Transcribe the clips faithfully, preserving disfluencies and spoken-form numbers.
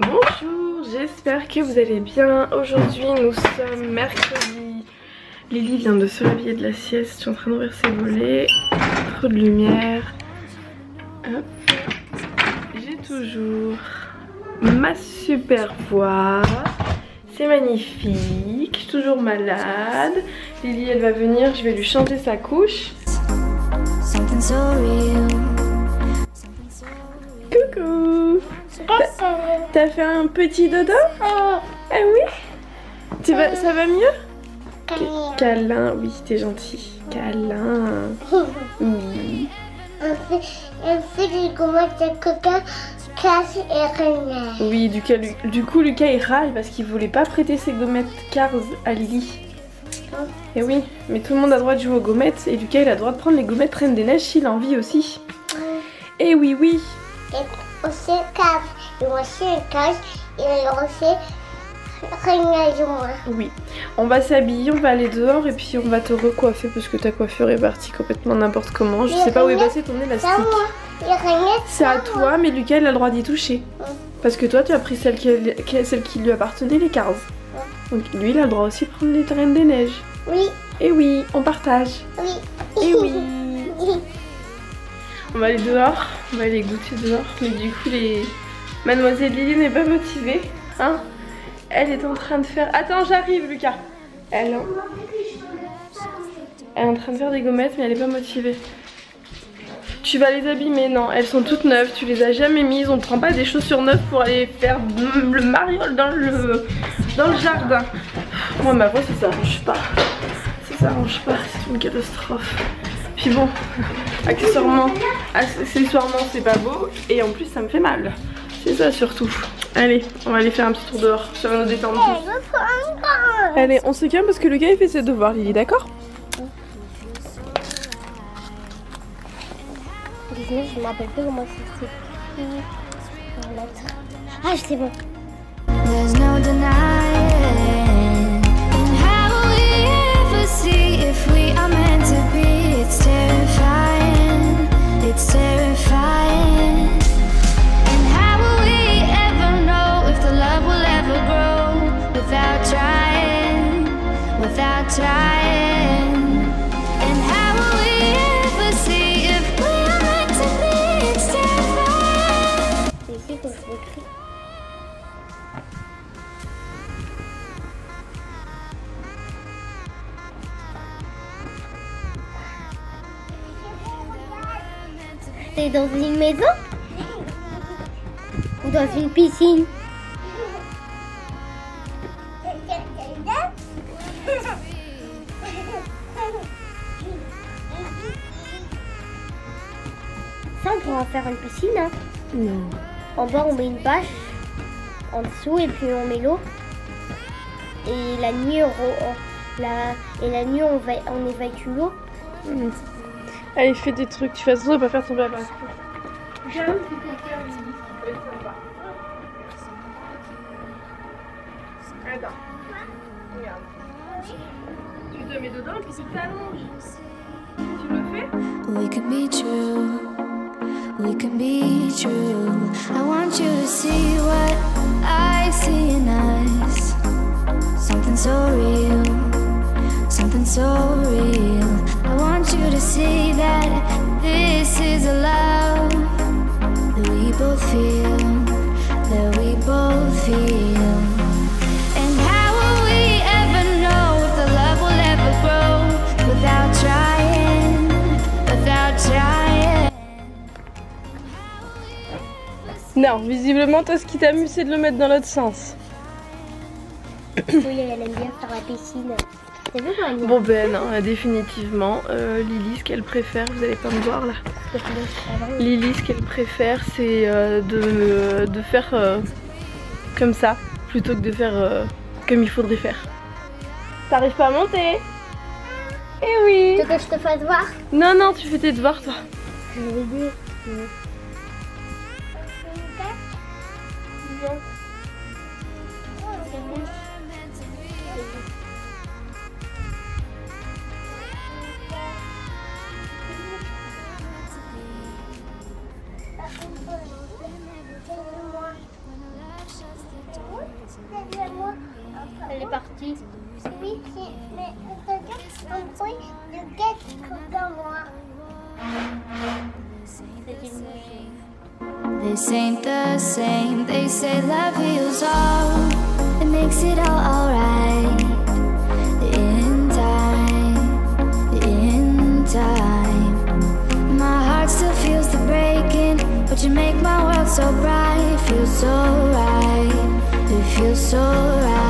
Bonjour, j'espère que vous allez bien. Aujourd'hui nous sommes mercredi. Lily vient de se réveiller de la sieste, je suis en train d'ouvrir ses volets. Trop de lumière. Hop. J'ai toujours ma super voix. C'est magnifique, je suis toujours malade. Lily elle va venir, je vais lui changer sa couche. Coucou. T'as fait un petit dodo? Ah oui? Tu vas, ça va mieux? Câlin. Câlin, oui, t'es gentil. Câlin. Oui. Oui, du, cas, du coup Lucas il râle parce qu'il voulait pas prêter ses gommettes Cars à Lily. Et oui, mais tout le monde a droit de jouer aux gommettes et Lucas il a droit de prendre les gommettes Reine des Neiges s'il a envie aussi. Et oui, oui. Et aussi Cars, et aussi Cars, et aussi Reine des Neiges. Oui, on va s'habiller, on va aller dehors et puis on va te recoiffer parce que ta coiffure est partie complètement n'importe comment. Je sais pas où est passé ton élastique. C'est à toi, mais Lucas il a le droit d'y toucher. Parce que toi tu as pris celle qui, celle qui lui appartenait, les Cars. Donc lui il a le droit aussi de prendre les terrains des neiges. Oui. Et oui, on partage. Oui. Et oui. On va aller dehors, on va aller goûter dehors. Mais du coup les... Mademoiselle Lily n'est pas motivée, hein. Elle est en train de faire... Attends, j'arrive Lucas. Elle... elle est en train de faire des gommettes mais elle est pas motivée. Tu vas les abîmer, non, elles sont toutes neuves, tu les as jamais mises, on ne prend pas des chaussures neuves pour aller faire le mariole dans le, dans le jardin. Moi ma voix ça s'arrange pas, ça s'arrange pas, c'est une catastrophe. Puis bon, accessoirement, accessoirement c'est pas beau et en plus ça me fait mal, c'est ça surtout. Allez, on va aller faire un petit tour dehors, ça va nous détendre. Allez, on se calme parce que le gars il fait ses devoirs, Lily, d'accord? Je ne m'appelle plus comment ça s'écrit. Ah, je sais bon. T'es dans une maison ou dans une piscine? Ça on pourra en faire une piscine hein. Non. En bas on met une bâche en dessous et puis on met l'eau. Et la nuit on, la, et la nuit on, va, on évacue l'eau. Mmh. Allez, fais des trucs, tu fais attention de pas faire tomber la base. J'aime que quelqu'un lui dise qu'il peut être sympa. Attends. Regarde. Tu te mets dedans et puis tu t'allonges. Tu le fais? We can be true. We can be true. I want you to see what I see in us. Something so real. Something so real. I want you to see that this is a love that we both feel, that we both feel. And how will we ever know if the love will ever grow without trying, without trying? Non, visiblement, toi, ce qui t'amuse, c'est de le mettre dans l'autre sens. Oui, elle aime bien faire la piscine. Bon ben non, définitivement, euh, Lily ce qu'elle préfère, vous allez pas me voir là. Lily ce qu'elle préfère c'est euh, de, de faire euh, comme ça, plutôt que de faire euh, comme il faudrait faire. T'arrives pas à monter? Eh oui. Tu veux que je te fasse voir? Non non, tu fais tes devoirs toi. Je vais aider. C'est parti. Oui, mais regarde un bruit de guêpe dans moi. C'est une machine. This ain't the same. They say love heals all. It makes it all alright. In time, in time. My heart still feels the breaking, but you make my world so bright. Feels so right. It feels so right.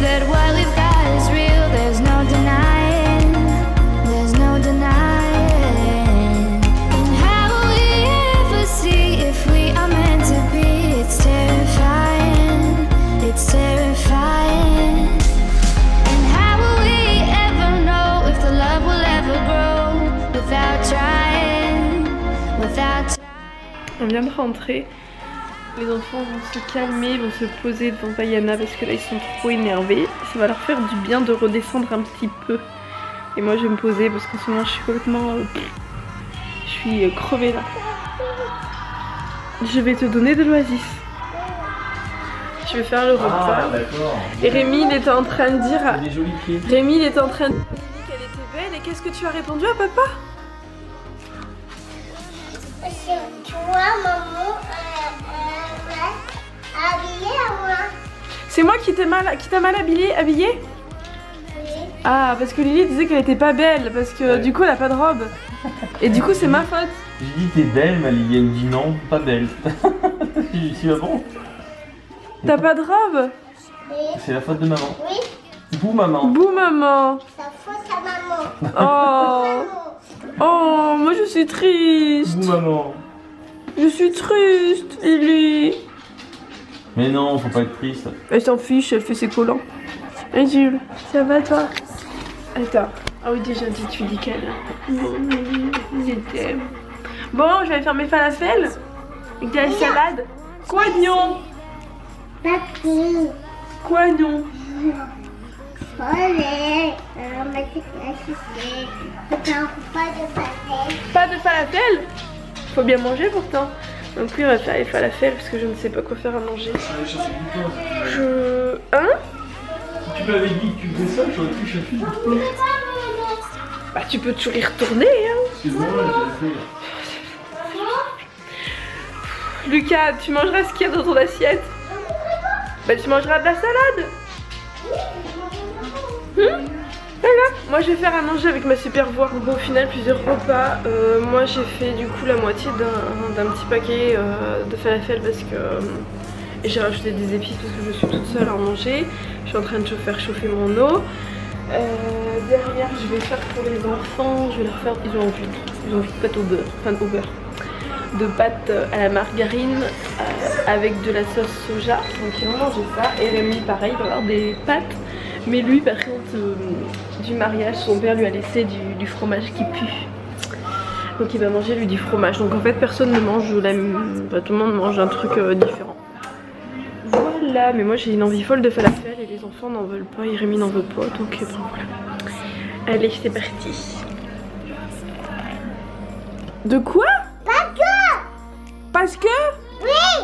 That what we've got is real, there's no denying, there's no denying. And how will we ever see if we are meant to be? It's terrifying, it's terrifying. And how will we ever know if the love will ever grow without trying, without trying. On vient de rentrer. Les enfants vont se calmer, vont se poser devant Bayana parce que là ils sont trop énervés. Ça va leur faire du bien de redescendre un petit peu. Et moi je vais me poser parce qu'en ce moment je suis complètement... Je suis crevée là. Je vais te donner de l'oasis. Je vais faire le repas. Ah, et Rémy il était en train de dire... À... Rémy il était en train de dire qu'elle était belle et qu'est-ce que tu as répondu à papa? Tu vois maman... C'est moi qui t'ai mal, qui t'a mal habillée, habillée oui. Ah, parce que Lily disait qu'elle était pas belle, parce que ouais. Du coup elle a pas de robe. Et du coup c'est ma faute. J'ai dit t'es belle, ma Lily, elle me dit non, pas belle. J'ai dit c'est bon. T'as pas de robe oui. C'est la faute de maman. Oui. Bou maman. Bou maman. C'est la faute à maman. Oh. Oh, moi je suis triste. Bou maman. Je suis triste, Lily. Mais non, faut pas être triste. Elle s'en fiche, elle fait ses collants. Et hey Jules, ça va toi? Attends. Ah oui, déjà dit, tu dis qu'elle. Bon, je vais faire mes falafels. Avec de la salade. Quoi non? Quoi non? Pas de falafels? Faut bien manger pourtant. Donc oui, on va faire les falafels parce que je ne sais pas quoi faire à manger. Je... Hein? Si tu m'avais dit que tu faisais ça, j'aurais pu chercher du pain. Bah tu peux toujours y retourner, hein. C'est bon, j'ai fait. Lucas, tu mangeras ce qu'il y a dans ton assiette. Bah tu mangeras de la salade. Hum? Voilà. Moi je vais faire à manger avec ma super voix. Bon, au final plusieurs repas. euh, Moi j'ai fait du coup la moitié d'un petit paquet euh, de falafel parce que euh, j'ai rajouté des épices parce que je suis toute seule à en manger. Je suis en train de faire chauffer mon eau. euh, Derrière je vais faire pour les enfants. Je vais leur faire, ils ont envie, ils ont envie de pâte au beurre, enfin de au beurre, de pâte à la margarine euh, avec de la sauce soja. Donc ils vont manger ça. Et Rémy pareil, il va avoir des pâtes. Mais lui par contre euh, du mariage, son père lui a laissé du, du fromage qui pue. Donc il va manger lui du fromage. Donc en fait personne ne mange la même, enfin, tout le monde mange un truc euh, différent. Voilà, mais moi j'ai une envie folle de falafel et les enfants n'en veulent pas, Rémy n'en veut pas, donc bon, voilà. Allez c'est parti. De quoi? Parce que. Parce que. Oui.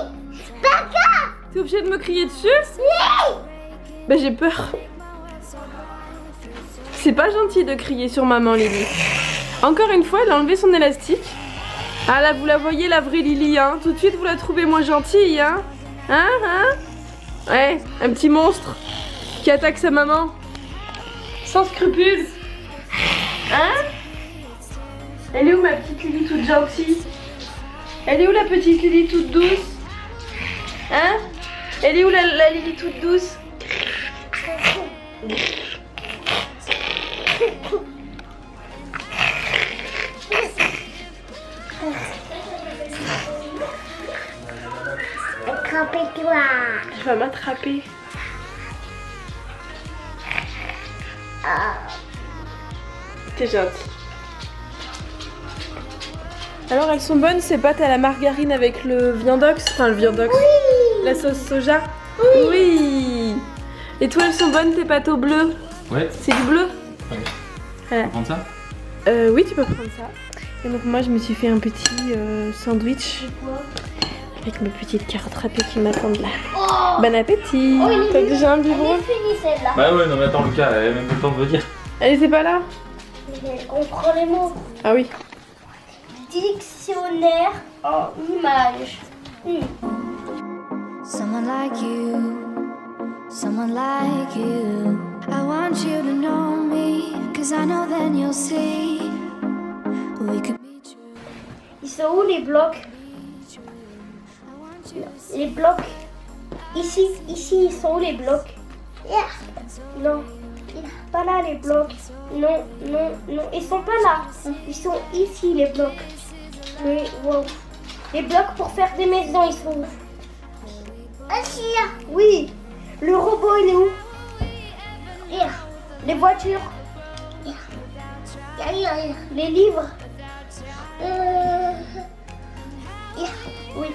Parce que. T'es obligé de me crier dessus? Oui. Bah j'ai peur. C'est pas gentil de crier sur maman, Lily. Encore une fois, elle a enlevé son élastique. Ah là, vous la voyez la vraie Lily, hein. Tout de suite, vous la trouvez moins gentille, hein. Hein, hein. Ouais, un petit monstre qui attaque sa maman. Sans scrupules. Hein. Elle est où ma petite Lily toute gentille? Elle est où la petite Lily toute douce? Hein. Elle est où la, la Lily toute douce? Attrape-toi. Je vais m'attraper. Oh. T'es gentille. Alors elles sont bonnes ces pâtes à la margarine avec le viandox. Enfin le viandox. Oui. La sauce soja. Oui, oui. Et toi elles sont bonnes tes pâtes au bleu? Ouais. C'est du bleu? Ouais. Voilà. Tu peux prendre ça? Euh oui tu peux prendre ça. Et donc moi je me suis fait un petit euh, sandwich. C'est quoi? avec mes petites cartes râpées qui m'attendent là. Oh, bon appétit. Oh, t'as déjà un biberon? Bah ouais, non mais attends Lucas, elle a même pas le temps de me dire. Elle était pas là. Mais elle comprend les mots. Ah oui. Dictionnaire en images. Mm. Someone like you, someone like you. I want you to know me, cause I know then you'll see. We could be true. Ils sont où les blocs? Les blocs. Ici, ici, ils sont où les blocs? Yeah. Non, pas là les blocs. Non, non, non, ils sont pas là. Ils sont ici les blocs. Mais wow. Les blocs pour faire des maisons, ils sont où? Ici. Oui. Le robot, il est où? Yeah. Les voitures. Yeah. Yeah, yeah, yeah. Les livres. Euh... Yeah. Oui.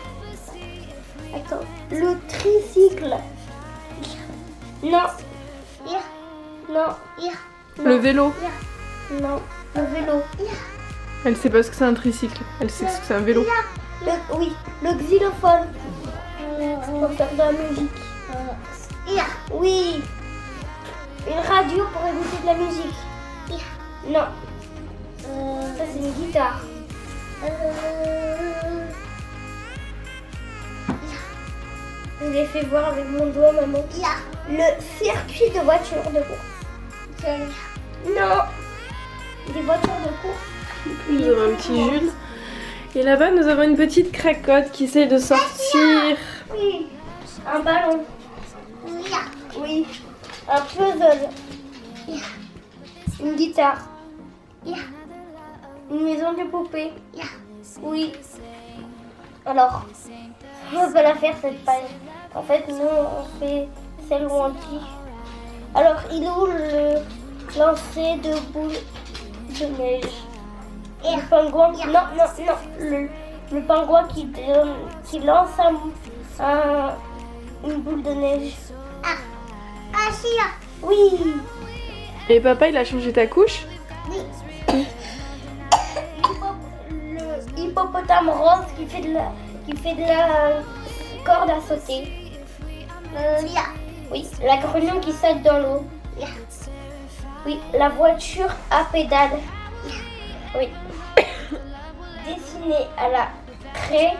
Attends, le tricycle. Non. Yeah. Non. Yeah. Non. Le vélo. Yeah. Non. Le vélo. Yeah. Elle sait pas ce que c'est un tricycle. Elle sait le... ce que c'est un vélo. Yeah. Le... Oui. Le xylophone. Mmh. Pour faire de la musique. Mmh. Yeah. Oui. Une radio pour écouter de la musique. Yeah. Non. Euh... Ça c'est une guitare. Euh... Je l'ai fait voir avec mon doigt, maman. Yeah. Le circuit de voiture de course. Yeah. Non. Des voitures de course. Nous avons un petit Jules. Et là-bas, nous avons une petite cracotte qui essaie de sortir. Oui. Un ballon. Yeah. Oui. Un puzzle. Yeah. Une guitare. Yeah. Une maison de poupée. Yeah. Oui. Alors, on peut la faire cette page. En fait, nous on fait celle où on dit. Alors, il est où le lancer de boule de neige? Et le pingouin. Non, non, non. Le, le pingouin qui, donne, qui lance un, un, une boule de neige. Ah, ah, si là. Oui. Et papa, il a changé ta couche? Oui. Oui. Le hippopotame rose qui fait de la. Il fait de la corde à sauter. Euh, yeah. Oui, la grenouille qui saute dans l'eau. Yeah. Oui, la voiture à pédale. Yeah. Oui. Dessiner à la craie.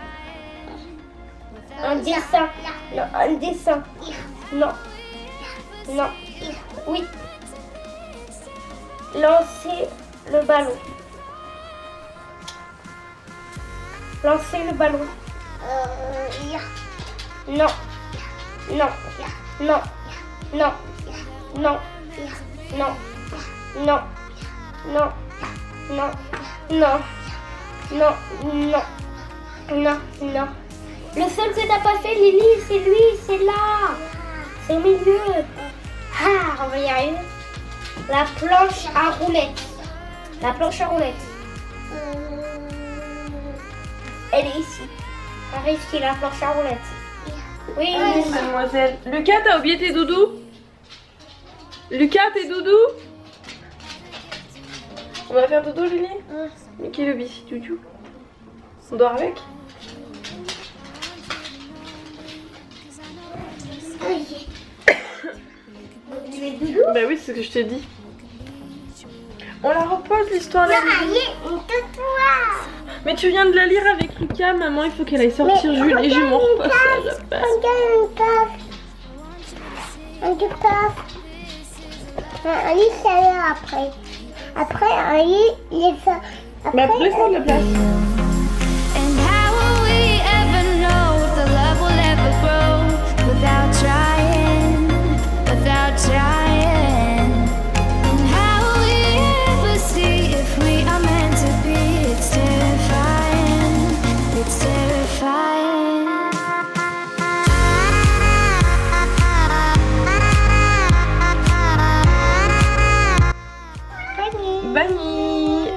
Un yeah. dessin. Yeah. Non, un dessin. Yeah. Non. Yeah. Non. Yeah. Oui. Lancer le ballon. Lancer le ballon. Euh, yeah. Non, yeah. non, yeah. non, yeah. non, yeah. non, yeah. non, yeah. non, yeah. non, yeah. non, yeah. non, yeah. non, non, non. Le seul que t'as pas fait, Lily, c'est lui, c'est là, c'est au milieu. Ah, on va y arriver. La planche à roulettes. La planche à roulettes. Elle est ici. Arrive qui la planche à roulette. Oui, oui, mademoiselle. Lucas, t'as oublié tes doudous? Lucas, tes doudous? On va faire doudou, Julie? Mmh. Mais qui est le bici doudou? On dort avec? Bah oui, c'est ce que je t'ai dit. On la repose l'histoire là. Mais tu viens de la lire avec Lucas, maman, il faut qu'elle aille sortir Jules et je m'en repose à la place. On regarde une taf. Un lit, ça a l'air après. Après, un lit, il est ça. Mais après, c'est la place.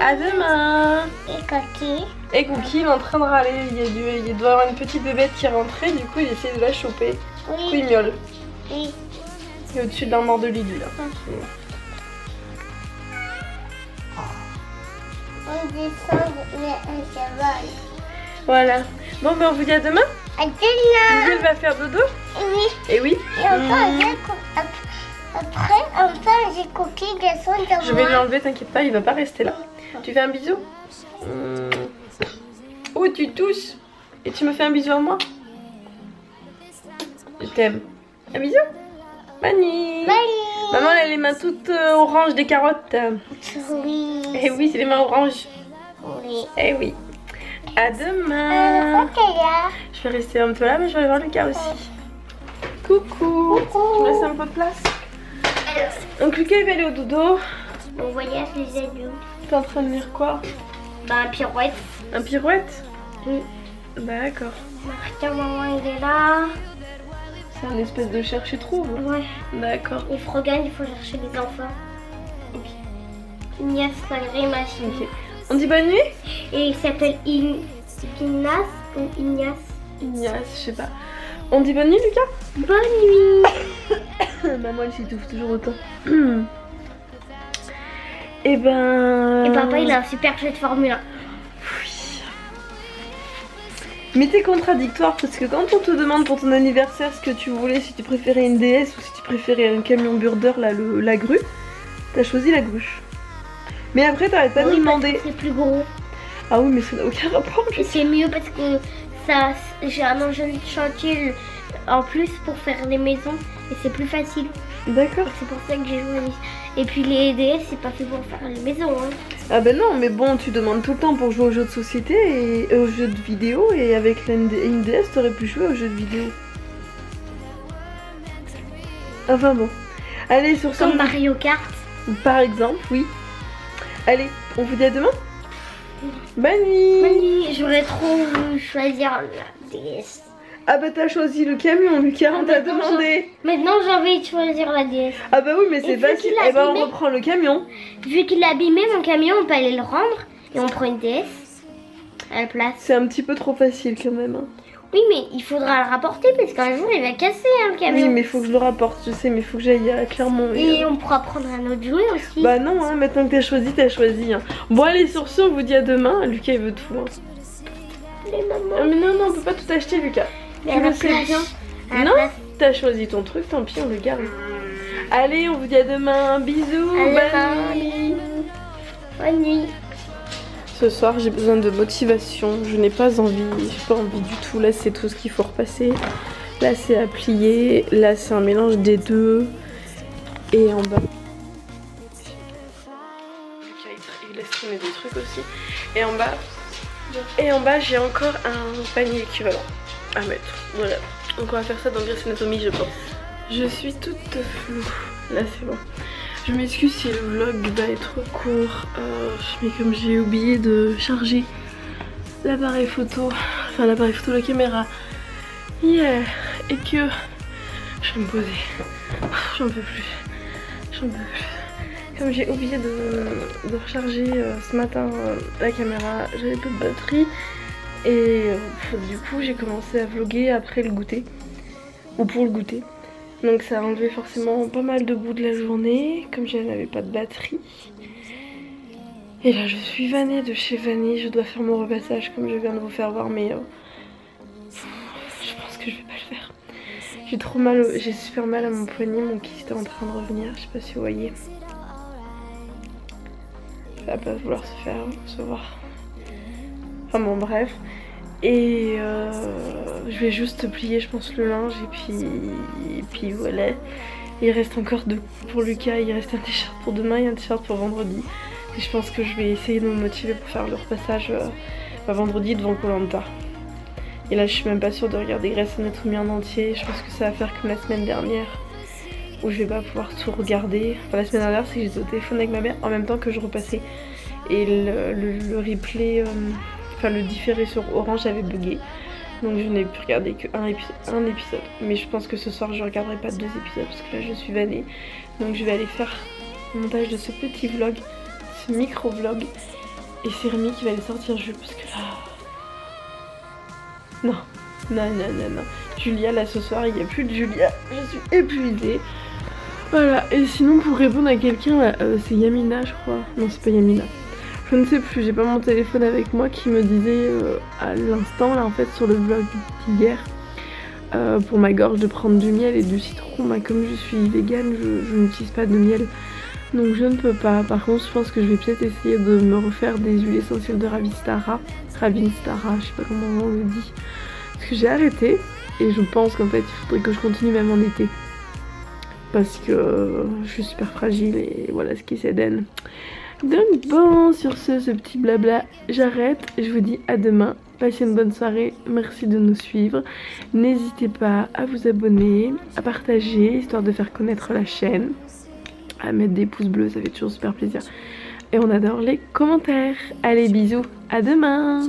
À demain. Et Cookie. Et Cookie, il est en train de râler. Il, y a du, il doit y avoir une petite bébête qui est rentrée. Du coup, il essaie de la choper. Oui. Du coup, il miaule. Oui. Il est au-dessus d'un mort de Lily là. On descend, mais on se vole. Voilà. Bon, ben on vous dit à demain. À demain. Jules va faire dodo. Oui. Et oui. Et enfin, mmh. après, enfin, j'ai Cookie, garçon. Je vais l'enlever, t'inquiète pas, il va pas rester là. Tu fais un bisou. Mmh. Oh, tu tousses. Et tu me fais un bisou à moi. Je t'aime. Un bisou. Mani. Maman, elle a les mains toutes euh, oranges des carottes. Oui. Eh oui, c'est les mains oranges. Oui. Eh oui. À demain. Euh, okay, là. Je vais rester un peu là, mais je vais aller voir Lucas aussi. Ouais. Coucou. Coucou. Je me laisse un peu de place. Alors. Donc Lucas, il va aller au dodo. Mon voyage les adultes. T'es en train de lire quoi? Bah un pirouette. Un pirouette? Oui. Bah d'accord. Martin, maman, il est là. C'est un espèce de chercher trouve. Ouais. D'accord. Et Frogan, il faut chercher les enfants. Ok. Ignace, malgré ma fille. Ok. On dit bonne nuit. Et il s'appelle In... Ignace ou Ignace. Ignace, je sais pas. On dit bonne nuit, Lucas. Bonne nuit. Maman, elle s'étouffe toujours autant. Mm. Et ben... Et papa, il a un super jeu de Formule un. Mais t'es contradictoire parce que quand on te demande pour ton anniversaire ce que tu voulais, si tu préférais une D S ou si tu préférais un camion burder, la, le, la grue, t'as choisi la grue. Mais après t'arrêtes pas de oui, demander. C'est plus gros. Ah oui, mais ça n'a aucun rapport. C'est mieux parce que ça, j'ai un engin de chantier en plus pour faire les maisons et c'est plus facile. D'accord. C'est pour ça que j'ai joué à Miss. Et puis les D S, c'est pas fait pour faire les maisons. Hein. Ah ben non, mais bon, tu demandes tout le temps pour jouer aux jeux de société et aux jeux de vidéo. Et avec une D S, t'aurais pu jouer aux jeux de vidéo. Enfin bon. Allez, sur Comme son... Mario Kart. Par exemple, oui. Allez, on vous dit à demain. Bonne nuit. Bonne nuit. J'aurais trop voulu choisir la D S. Ah bah t'as choisi le camion, Lucas, ah on t'a demandé. Maintenant j'ai envie de choisir la D S. Ah bah oui, mais c'est facile, et bah on reprend le camion. Vu qu'il a abîmé mon camion, on peut aller le rendre et on prend une D S à la place. C'est un petit peu trop facile quand même hein. Oui mais il faudra le rapporter parce qu'un jour il va casser hein, le camion. Oui mais il faut que je le rapporte, je sais, mais il faut que j'aille à Clermont. Et, et euh... on pourra prendre un autre jouet aussi. Bah non, hein, maintenant que t'as choisi, t'as choisi hein. Bon allez, sur ce, on vous dit à demain. Lucas il veut tout hein. Les mamans. Mais non, non, on peut pas tout acheter Lucas. Mais tu le sais bien. Non, t'as choisi ton truc, tant pis, on le garde. Allez, on vous dit à demain. Bisous, à bonne nuit. Bonne nuit. Ce soir, j'ai besoin de motivation. Je n'ai pas envie, j'ai pas envie du tout. Là, c'est tout ce qu'il faut repasser. Là, c'est à plier. Là, c'est un mélange des deux. Et en bas. Il laisse tomber des trucs aussi. Et en bas, et en bas, j'ai encore un panier équivalent. À mettre, voilà. Donc on va faire ça dans Grey's Anatomy, je pense. Je suis toute floue. Là c'est bon. Je m'excuse si le vlog va être court, euh, mais comme j'ai oublié de charger l'appareil photo, enfin l'appareil photo, la caméra hier, yeah. Et que je vais me poser. J'en peux plus. J'en peux plus. Comme j'ai oublié de, de recharger euh, ce matin euh, la caméra, j'avais peu de batterie. Et euh, du coup j'ai commencé à vlogger après le goûter, ou pour le goûter. Donc ça a enlevé forcément pas mal de bout de la journée, comme je n'avais pas de batterie. Et là je suis vannée de chez vannée, je dois faire mon repassage comme je viens de vous faire voir, mais euh, je pense que je vais pas le faire. J'ai trop mal, j'ai super mal à mon poignet, mon kyste est en train de revenir, je sais pas si vous voyez. Ça va pas vouloir se faire, se voir. Enfin bon bref, et euh, je vais juste plier je pense le linge et puis, et puis voilà. Il reste encore deux pour Lucas, il reste un t-shirt pour demain et un t-shirt pour vendredi. Et je pense que je vais essayer de me motiver pour faire le repassage euh, à vendredi devant Koh Lanta. Et là je suis même pas sûre de regarder Grey's Anatomy en entier, je pense que ça va faire comme la semaine dernière où je vais pas pouvoir tout regarder. Enfin la semaine dernière c'est que j'étais au téléphone avec ma mère en même temps que je repassais. Et le, le, le replay... Euh, Enfin, le différé sur Orange avait bugué, donc je n'ai pu regarder que un, épi un épisode. Mais je pense que ce soir je regarderai pas deux épisodes parce que là je suis vannée. Donc je vais aller faire le montage de ce petit vlog, ce micro vlog, et c'est Rémy qui va le sortir Jules parce que là, non, non, non, non, non. Julia là ce soir il n'y a plus de Julia, je suis épuisée. Voilà. Et sinon pour répondre à quelqu'un, euh, c'est Yamina je crois, non c'est pas Yamina. Je ne sais plus, j'ai pas mon téléphone avec moi qui me disait euh, à l'instant là en fait sur le vlog d'hier euh, pour ma gorge de prendre du miel et du citron. Bah, comme je suis végane, je, je n'utilise pas de miel donc je ne peux pas. Par contre, je pense que je vais peut-être essayer de me refaire des huiles essentielles de Ravintsara. Ravintsara, je sais pas comment on le dit. Parce que j'ai arrêté et je pense qu'en fait il faudrait que je continue même en été. Parce que je suis super fragile et voilà ce qui est d'elle. Donc bon, sur ce, ce petit blabla, j'arrête. Je vous dis à demain. Passez une bonne soirée. Merci de nous suivre. N'hésitez pas à vous abonner, à partager, histoire de faire connaître la chaîne. À mettre des pouces bleus, ça fait toujours super plaisir. Et on adore les commentaires. Allez, bisous. À demain.